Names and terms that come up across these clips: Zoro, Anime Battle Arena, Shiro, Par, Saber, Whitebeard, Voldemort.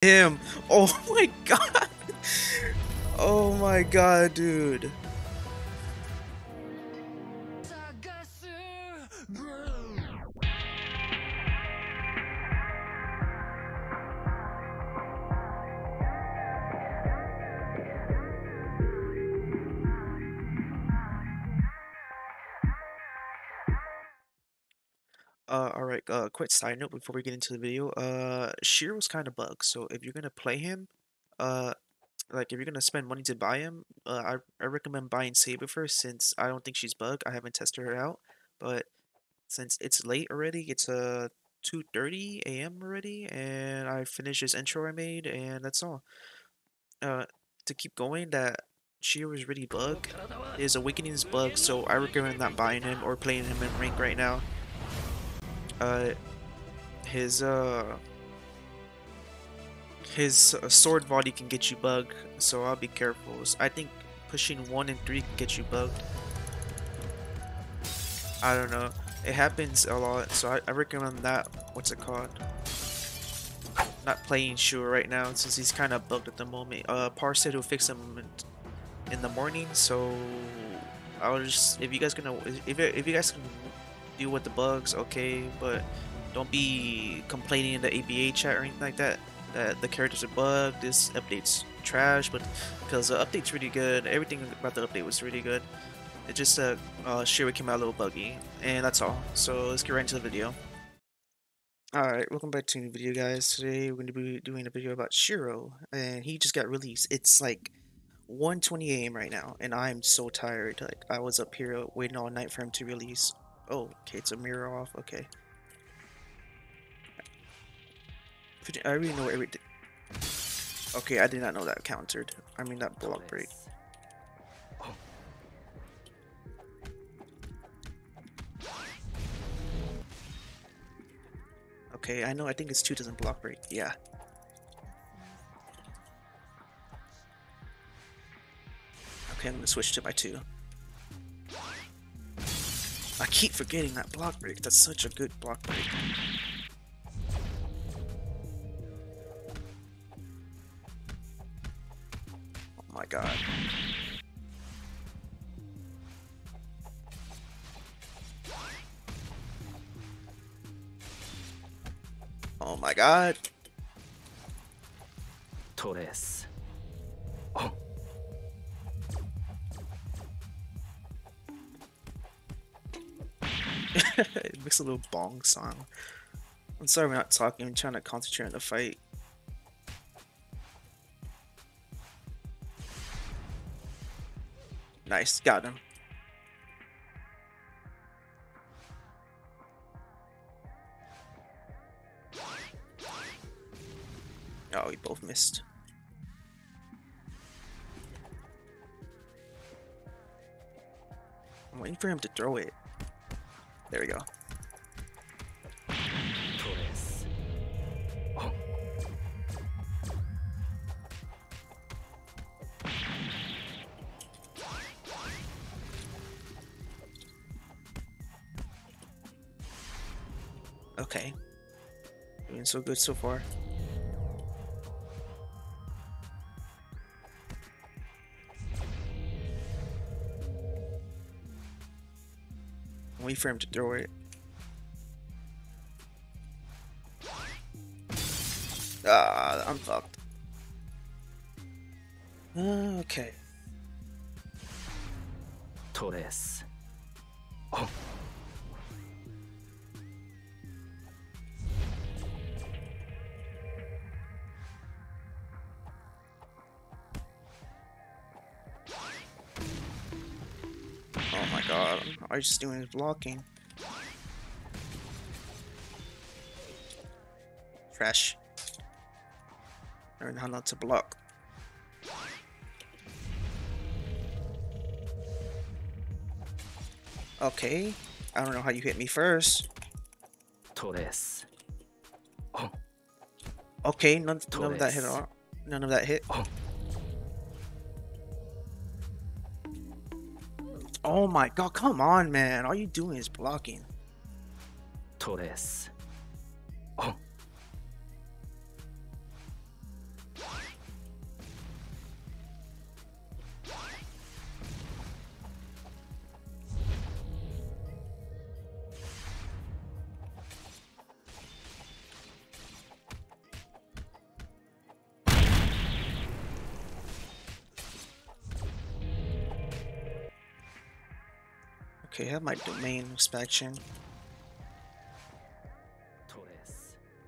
him. Oh my god. Oh my god, dude. Alright, quick side note before we get into the video, Shiro's kind of bugged, so if you're gonna play him, like if you're gonna spend money to buy him, I recommend buying Saber first, since I don't think she's bugged. I haven't tested her out, but since it's late already, it's 2:30 a.m. already, and I finished this intro I made, and that's all. To keep going, that Shiro is really bugged, his awakening is bugged, so I recommend not buying him or playing him in rank right now. His sword body can get you bugged, so I'll be careful. I think pushing 1 and 3 can get you bugged. I don't know. It happens a lot, so I recommend that. What's it called? Not playing Shiro right now since he's kind of bugged at the moment. Par said he'll fix him in the morning, so I'll just if you guys can deal with the bugs, okay, but don't be complaining in the ABA chat or anything like that, that the characters are bugged, this update's trash, but because the update's really good, everything about the update was really good. It just Shiro came out a little buggy, and that's all. So let's get right into the video. Alright, welcome back to a new video, guys. Today we're going to be doing a video about Shiro, and he just got released. It's like 1:20 a.m. right now, and I'm so tired. Like, I was up here waiting all night for him to release. Oh, okay, it's a mirror off, okay. I really know everything. Okay, I did not know that countered. I mean, that block break. Oh. Okay, I know, I think it's 2 doesn't block break, yeah. Okay, I'm gonna switch to my 2. I keep forgetting that block break. That's such a good block break. Oh my god. Oh my god. Torres. Oh. It makes a little bong sound. I'm sorry we're not talking, I'm trying to concentrate on the fight. Nice, got him. Oh, we both missed. I'm waiting for him to throw it. There we go. Oh. Okay. Doing so good so far. Wait for him to throw it. Ah, I'm fucked. Okay. Torres. Oh. Oh my god, all I'm just doing is blocking. Trash. Learn how not to block. Okay, I don't know how you hit me first. Torres. Oh. Okay, none of that hit all. None of that hit. Oh. Oh my god, come on, man. All you doing is blocking. Torres. Oh. Okay, I have my domain expansion.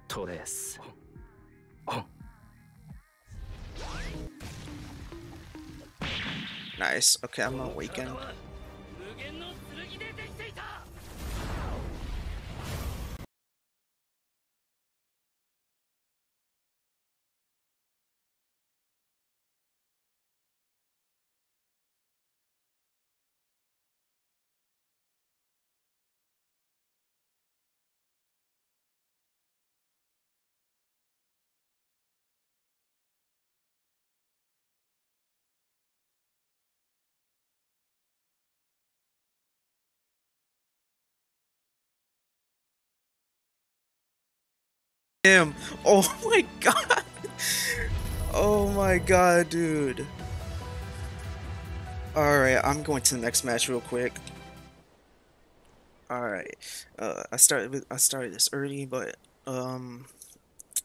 Torres. Nice. Okay, I'm awakened. Damn. Oh my god. Oh my god, dude. Alright, I'm going to the next match real quick. Alright. I started this early, but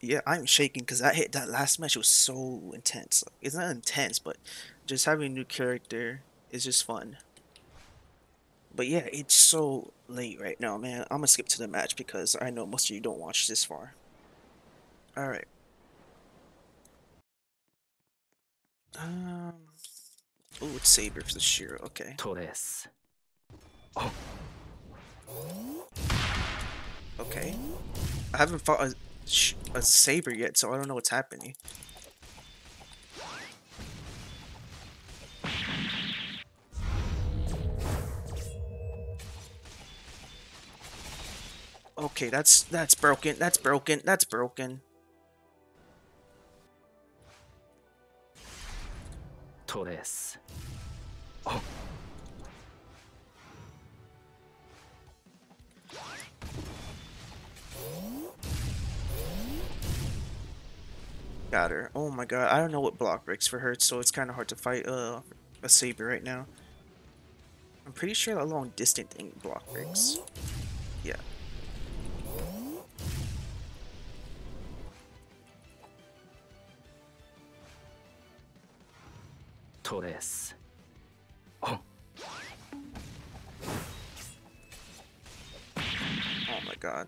yeah, I'm shaking because I hit that last match. It was so intense. Like, it's not intense, but just having a new character is just fun. But yeah, it's so late right now, man. I'm gonna skip to the match because I know most of you don't watch this far. All right. Oh, it's Saber for the Shiro. Okay. Torres. Oh. Okay. I haven't fought a Saber yet, so I don't know what's happening. Okay, that's broken. That's broken. That's broken. Torres. Oh. Got her. Oh my god, I don't know what block breaks for her, so it's kind of hard to fight a Saber right now. I'm pretty sure that long distance thing block breaks. Yeah. Torres. Oh. Oh my god.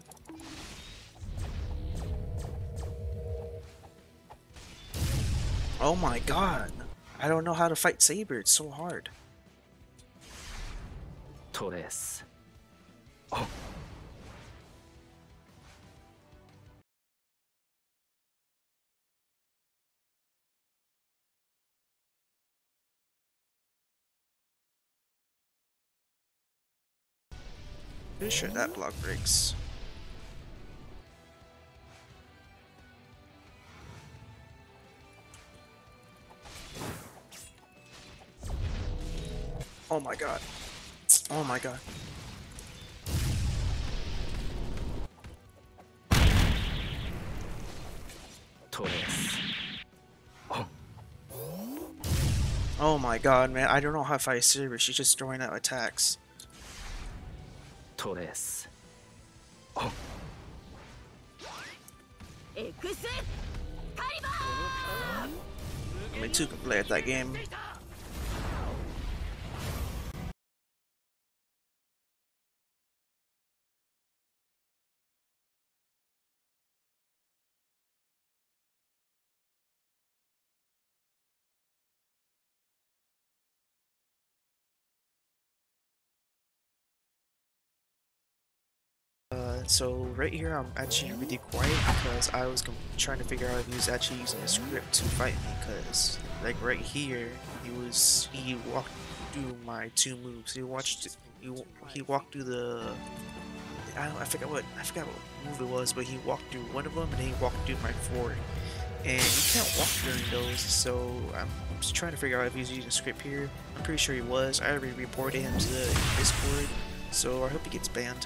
Oh my god. I don't know how to fight Saber. It's so hard. Torres. Oh. Pretty sure that block breaks. Oh my god. Oh my god. Torres. Oh. Oh my god, man. I don't know how to fight Saber. She's just throwing out attacks. Torres. Oh. Only two can play at that game. So right here I'm actually really quiet because I was trying to figure out if he was actually using a script to fight me, because like right here he walked through my two moves. He walked through the I forgot what move it was, but he walked through one of them and then he walked through my forward, and you can't walk during those. So I'm just trying to figure out if he was using a script here. I'm pretty sure he was. I already reported him to the Discord, so I hope he gets banned.